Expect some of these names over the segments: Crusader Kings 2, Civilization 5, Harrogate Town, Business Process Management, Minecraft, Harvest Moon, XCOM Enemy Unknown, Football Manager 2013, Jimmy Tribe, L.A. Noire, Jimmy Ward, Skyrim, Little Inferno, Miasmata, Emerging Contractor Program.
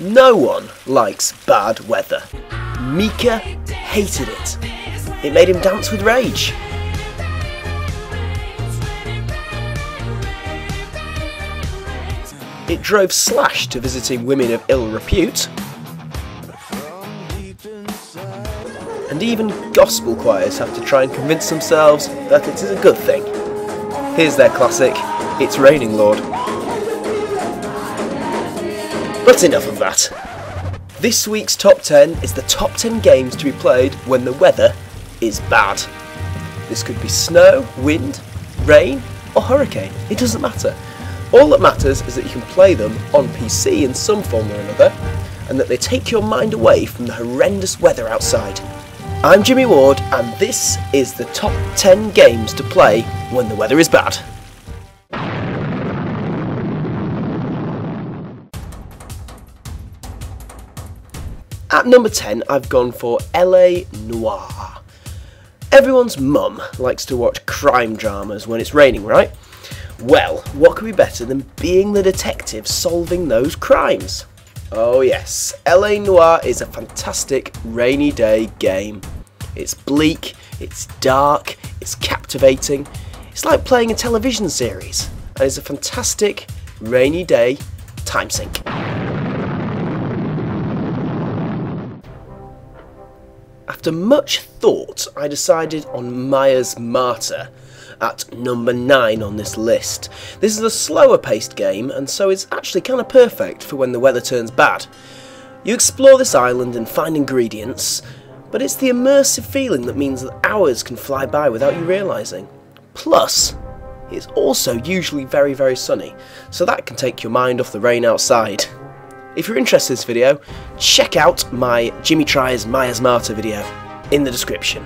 No one likes bad weather. Mika hated it. It made him dance with rage. It drove Slash to visiting women of ill repute, and even gospel choirs have to try and convince themselves that it is a good thing. Here's their classic, It's Raining, Lord. But enough of that. This week's Top 10 is the top 10 games to be played when the weather is bad. This could be snow, wind, rain or hurricane, it doesn't matter. All that matters is that you can play them on PC in some form or another, and that they take your mind away from the horrendous weather outside. I'm Jimmy Ward, and this is the top 10 games to play when the weather is bad. At number 10, I've gone for L.A. Noire. Everyone's mum likes to watch crime dramas when it's raining, right? Well, what could be better than being the detective solving those crimes? Oh yes, L.A. Noire is a fantastic rainy day game. It's bleak, it's dark, it's captivating. It's like playing a television series, and it's a fantastic rainy day time sink. After much thought, I decided on Miasmata at number 9 on this list. This is a slower paced game, and so it's actually kind of perfect for when the weather turns bad. You explore this island and find ingredients, but it's the immersive feeling that means that hours can fly by without you realising. Plus, it's also usually very, very sunny, so that can take your mind off the rain outside. If you're interested in this video, check out my Jimmy Tries Miasmata video in the description.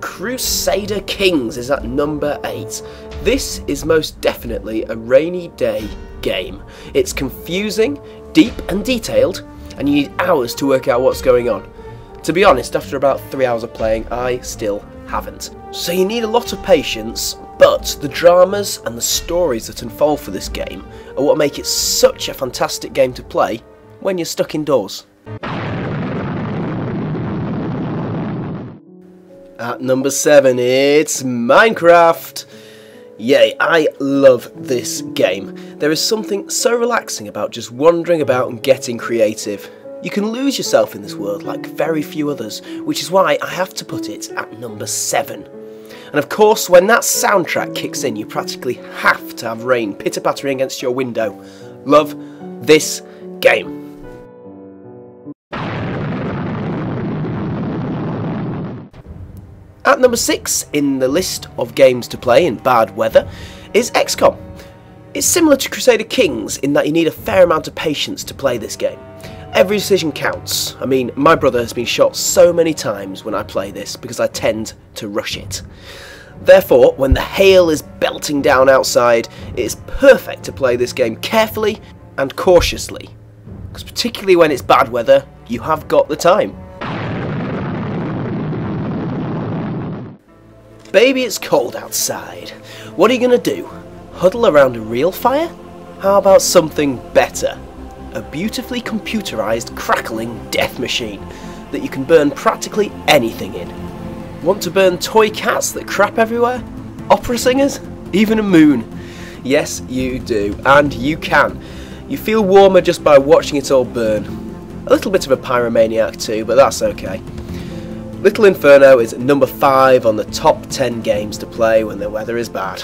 Crusader Kings is at number 8. This is most definitely a rainy day game. It's confusing, deep and detailed, and you need hours to work out what's going on. To be honest, after about 3 hours of playing, I still haven't. So you need a lot of patience, but the dramas and the stories that unfold for this game are what make it such a fantastic game to play when you're stuck indoors. At number 7, it's Minecraft! Yay, I love this game. There is something so relaxing about just wandering about and getting creative. You can lose yourself in this world like very few others, which is why I have to put it at number 7. And of course, when that soundtrack kicks in, you practically have to have rain pitter-pattering against your window. Love this game. At number 6 in the list of games to play in bad weather is XCOM. It's similar to Crusader Kings in that you need a fair amount of patience to play this game. Every decision counts. I mean, my brother has been shot so many times when I play this because I tend to rush it. Therefore, when the hail is belting down outside, it is perfect to play this game carefully and cautiously, because particularly when it's bad weather, you have got the time. Baby, it's cold outside. What are you going to do? Huddle around a real fire? How about something better? A beautifully computerised, crackling death machine that you can burn practically anything in. Want to burn toy cats that crap everywhere? Opera singers? Even a moon? Yes, you do, and you can. You feel warmer just by watching it all burn. A little bit of a pyromaniac too, but that's okay. Little Inferno is number 5 on the top 10 games to play when the weather is bad.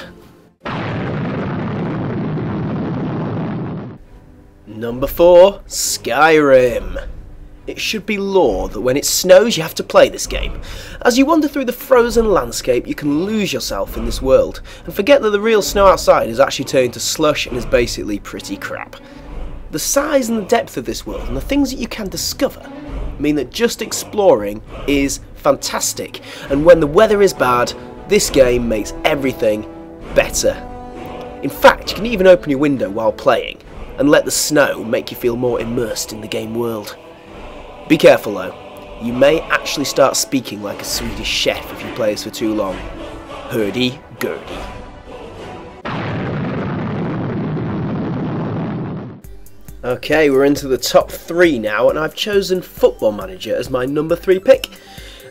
Number 4, Skyrim. It should be law that when it snows you have to play this game. As you wander through the frozen landscape, you can lose yourself in this world and forget that the real snow outside is actually turning to slush and is basically pretty crap. The size and the depth of this world and the things that you can discover mean that just exploring is fantastic, and when the weather is bad, this game makes everything better. In fact, you can even open your window while playing and let the snow make you feel more immersed in the game world. Be careful though, you may actually start speaking like a Swedish chef if you play this for too long. Hurdy-gurdy. Okay, we're into the top three now, and I've chosen Football Manager as my number three pick.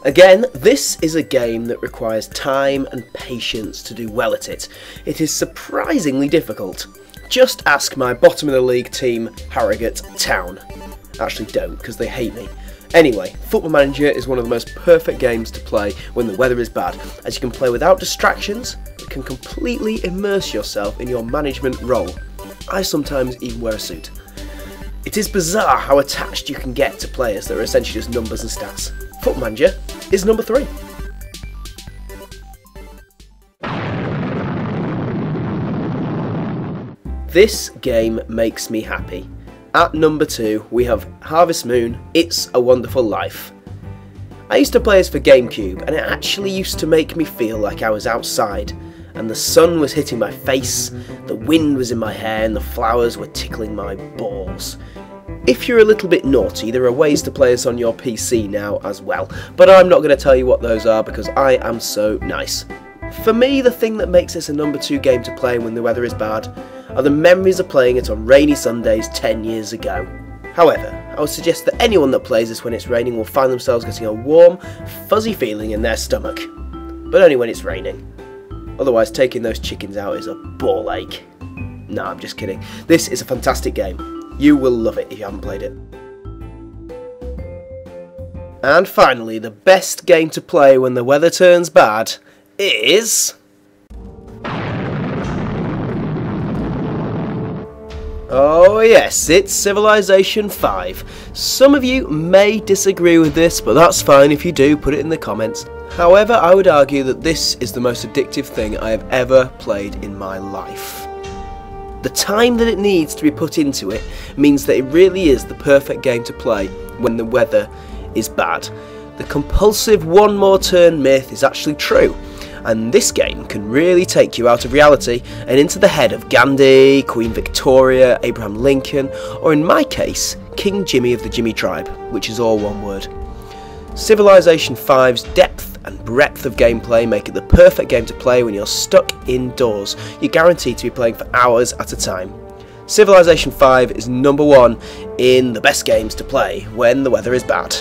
Again, this is a game that requires time and patience to do well at it. It is surprisingly difficult. Just ask my bottom of the league team, Harrogate Town. Actually don't, because they hate me. Anyway, Football Manager is one of the most perfect games to play when the weather is bad, as you can play without distractions, you can completely immerse yourself in your management role. I sometimes even wear a suit. It is bizarre how attached you can get to players that are essentially just numbers and stats. Football Manager is number three. This game makes me happy. At number two, we have Harvest Moon, It's a Wonderful Life. I used to play this for GameCube, and it actually used to make me feel like I was outside, and the sun was hitting my face, the wind was in my hair, and the flowers were tickling my balls. If you're a little bit naughty, there are ways to play this on your PC now as well, but I'm not going to tell you what those are because I am so nice. For me, the thing that makes this a number two game to play when the weather is bad are the memories of playing it on rainy Sundays 10 years ago. However, I would suggest that anyone that plays this when it's raining will find themselves getting a warm, fuzzy feeling in their stomach. But only when it's raining. Otherwise, taking those chickens out is a ball ache. Nah, I'm just kidding. This is a fantastic game. You will love it if you haven't played it. And finally, the best game to play when the weather turns bad is... oh yes, it's Civilization 5. Some of you may disagree with this, but that's fine. If you do, put it in the comments. However, I would argue that this is the most addictive thing I have ever played in my life. The time that it needs to be put into it means that it really is the perfect game to play when the weather is bad. The compulsive one more turn myth is actually true, and this game can really take you out of reality and into the head of Gandhi, Queen Victoria, Abraham Lincoln, or in my case, King Jimmy of the Jimmy Tribe, which is all one word. Civilization 5's depth and breadth of gameplay make it the perfect game to play when you're stuck indoors. You're guaranteed to be playing for hours at a time. Civilization 5 is number one in the best games to play when the weather is bad.